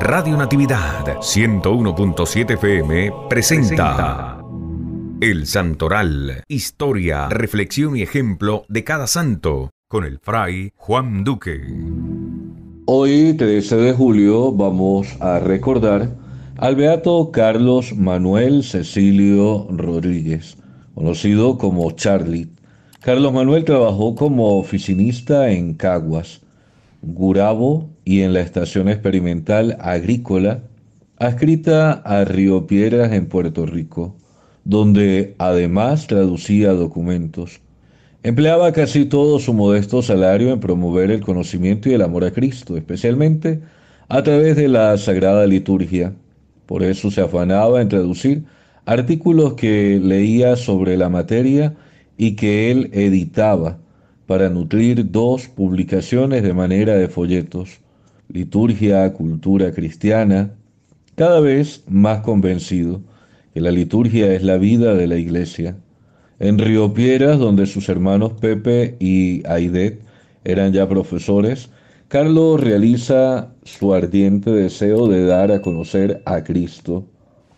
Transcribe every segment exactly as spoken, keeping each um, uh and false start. Radio Natividad ciento uno punto siete F M presenta El Santoral, historia, reflexión y ejemplo de cada santo, con el fray Juan Duque. Hoy, trece de julio, vamos a recordar al Beato Carlos Manuel Cecilio Rodríguez, conocido como Charlie. Carlos Manuel trabajó como oficinista en Caguas, Gurabo y en la Estación Experimental Agrícola, adscrita a Río Piedras en Puerto Rico, donde además traducía documentos. Empleaba casi todo su modesto salario en promover el conocimiento y el amor a Cristo, especialmente a través de la Sagrada Liturgia. Por eso se afanaba en traducir artículos que leía sobre la materia y que él editaba, para nutrir dos publicaciones de manera de folletos, Liturgia, Cultura Cristiana, cada vez más convencido que la liturgia es la vida de la Iglesia. En Río Piedras, donde sus hermanos Pepe y Aidet eran ya profesores, Carlos realiza su ardiente deseo de dar a conocer a Cristo.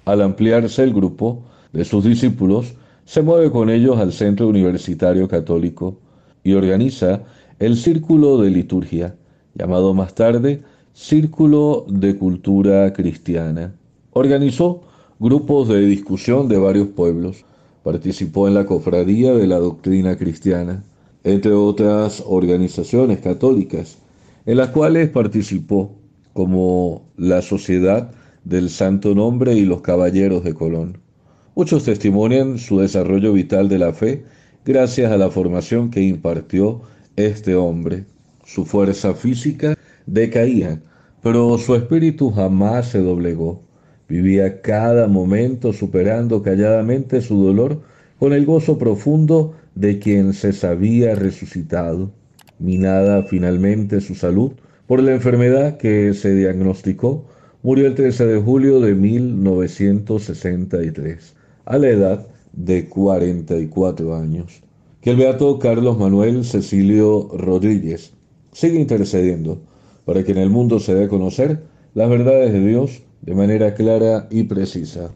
Al ampliarse el grupo de sus discípulos, se mueve con ellos al Centro Universitario Católico y organiza el Círculo de Liturgia, llamado más tarde Círculo de Cultura Cristiana. Organizó grupos de discusión de varios pueblos, participó en la Cofradía de la Doctrina Cristiana, entre otras organizaciones católicas, en las cuales participó, como la Sociedad del Santo Nombre y los Caballeros de Colón. Muchos testimonian su desarrollo vital de la fe gracias a la formación que impartió este hombre. Su fuerza física decaía, pero su espíritu jamás se doblegó. Vivía cada momento superando calladamente su dolor con el gozo profundo de quien se sabía resucitado. Minada finalmente su salud por la enfermedad que se diagnosticó, murió el trece de julio de mil novecientos sesenta y tres, a la edad de cuarenta y cuatro años. Que el Beato Carlos Manuel Cecilio Rodríguez sigue intercediendo para que en el mundo se dé a conocer las verdades de Dios de manera clara y precisa.